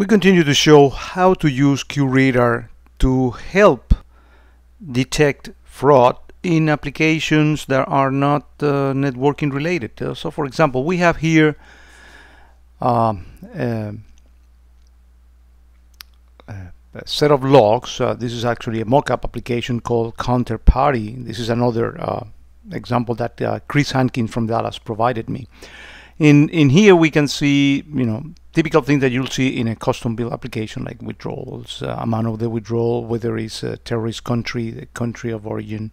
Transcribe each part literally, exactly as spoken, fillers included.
We continue to show how to use QRadar to help detect fraud in applications that are not uh, networking related. Uh, so for example, we have here uh, a, a set of logs. Uh, this is actually a mock-up application called Counterparty. This is another uh, example that uh, Chris Hankin from Dallas provided me. In, in here we can see, you know, typical thing that you'll see in a custom build application, like withdrawals, uh, amount of the withdrawal, whether it's a terrorist country, the country of origin.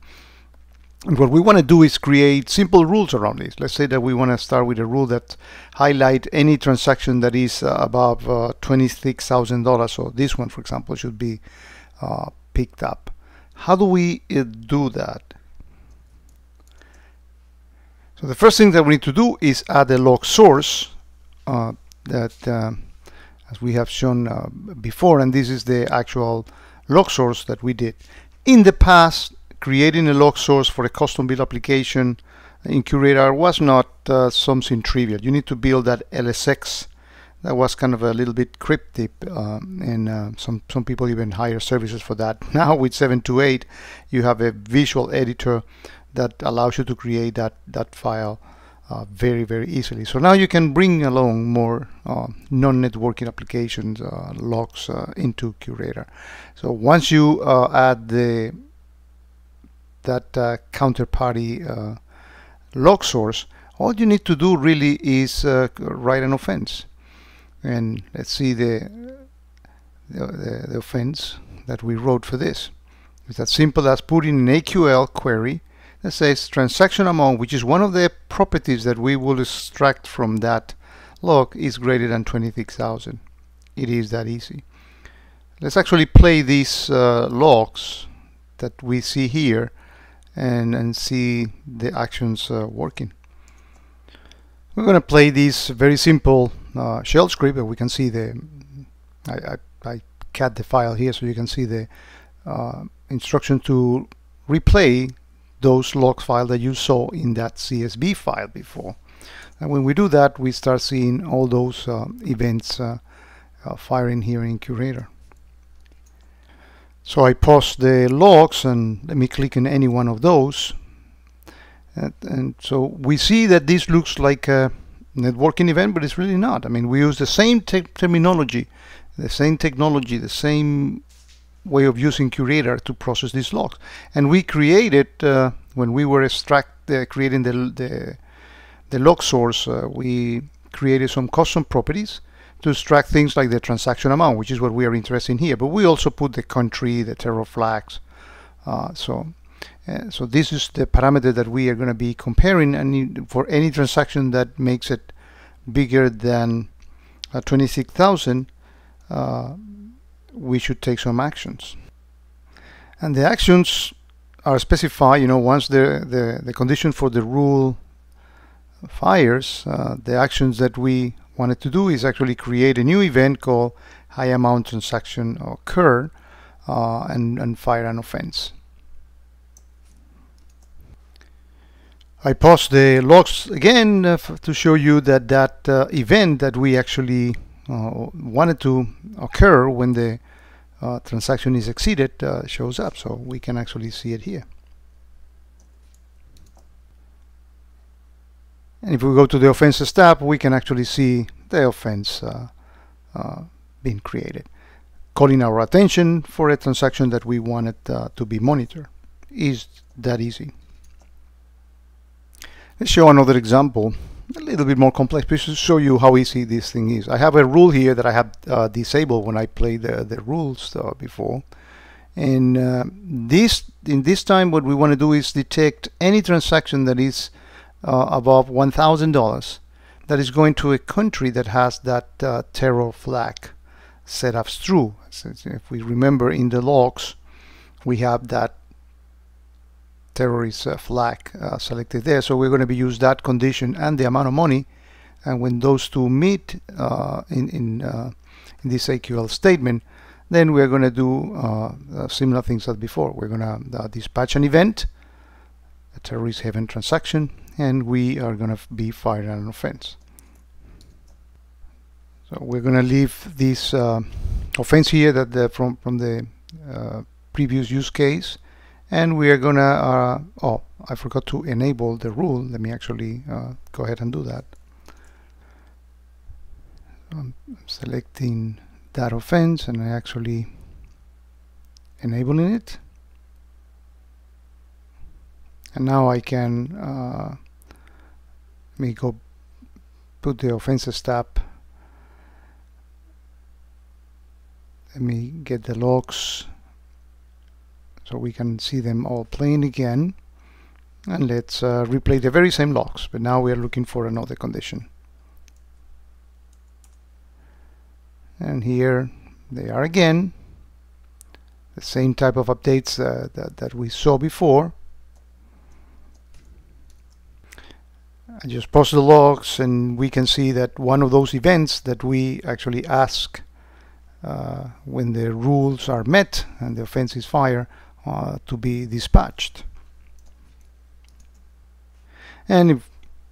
And what we want to do is create simple rules around this. Let's say that we want to start with a rule that highlight any transaction that is uh, above uh, twenty-six thousand dollars. So this one, for example, should be uh, picked up. How do we uh, do that? So the first thing that we need to do is add a log source uh, that uh, as we have shown uh, before, and this is the actual log source that we did. In the past, creating a log source for a custom build application in QRadar was not uh, something trivial. You need to build that L S X that was kind of a little bit cryptic, uh, and uh, some, some people even hire services for that. Now with seven two eight, you have a visual editor that allows you to create that, that file Uh, very very easily. So now you can bring along more uh, non-networking applications uh, logs uh, into QRadar. So once you uh, add the that uh, counterparty uh, log source, all you need to do really is uh, write an offense, and let's see the the, the the offense that we wrote for this. It's as simple as putting an A Q L query that says transaction amount, which is one of the properties that we will extract from that log, is greater than twenty-six thousand. It is that easy. Let's actually play these uh, logs that we see here and, and see the actions uh, working. We're going to play this very simple uh, shell script, and we can see the I, I, I cut the file here so you can see the uh, instruction to replay those log files that you saw in that C S V file before. And when we do that, we start seeing all those uh, events uh, uh, firing here in QRadar. So I pause the logs and let me click on any one of those. And, and so we see that this looks like a networking event, but it's really not. I mean, we use the same te terminology, the same technology, the same way of using QRadar to process these logs, and we created uh, when we were extract uh, creating the, the the log source, uh, we created some custom properties to extract things like the transaction amount, which is what we are interested in here. But we also put the country, the terror flags. Uh, so, uh, so this is the parameter that we are going to be comparing, and for any transaction that makes it bigger than uh, twenty-six thousand. Uh, we should take some actions, and the actions are specified. You know, once the the, the condition for the rule fires, uh, the actions that we wanted to do is actually create a new event called high amount transaction occur uh, and, and fire an offense. I pause the logs again uh, to show you that that uh, event that we actually Uh, wanted to occur when the uh, transaction is exceeded uh, shows up, so we can actually see it here. And if we go to the offenses tab, we can actually see the offense uh, uh, being created, calling our attention for a transaction that we wanted uh, to be monitored. Is that easy? Let's show another example, a little bit more complex, just to show you how easy this thing is. I have a rule here that I have uh, disabled when I played the, the rules uh, before, and uh, this in this time what we want to do is detect any transaction that is uh, above one thousand dollars that is going to a country that has that uh, terror flag set as true. So if we remember, in the logs we have that terrorist uh, flag uh, selected there, so we're going to be use that condition and the amount of money, and when those two meet uh, in in, uh, in this A Q L statement, then we're going to do uh, uh, similar things as before. We're going to uh, dispatch an event, a terrorist haven transaction, and we are going to be fired an offense. So we're going to leave this uh, offense here that the, from from the uh, previous use case, and we are going to. Uh, oh, I forgot to enable the rule. Let me actually uh, go ahead and do that. I'm selecting that offense and I actually enabling it, and now I can uh, let me go put the offenses tab. Let me get the logs so we can see them all playing again, and let's uh, replay the very same logs, but now we are looking for another condition. And here they are again, the same type of updates uh, that, that we saw before. I just post the logs and we can see that one of those events that we actually ask uh, when the rules are met and the offense is fire uh, to be dispatched. And if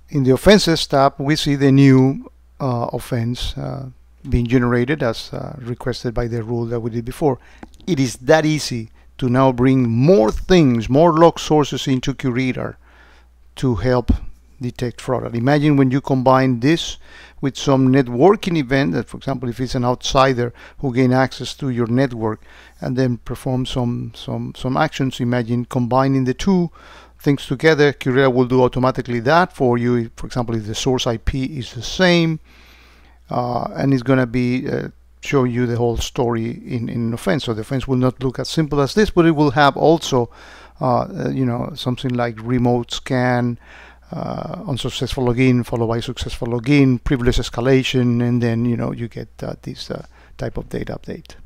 in the offenses tab we see the new uh, offense uh, being generated as uh, requested by the rule that we did before. It is that easy to now bring more things, more log sources into QRadar to help detect fraud. Imagine when you combine this with some networking event, that for example if it's an outsider who gains access to your network and then perform some some some actions. Imagine combining the two things together. QRadar will do automatically that for you. For example, if the source I P is the same, Uh, and it's going to be uh, show you the whole story in in offense. So the offense will not look as simple as this, but it will have also, uh, you know, something like remote scan, uh, unsuccessful login followed by successful login, privilege escalation, and then you know you get uh, this uh, type of data update.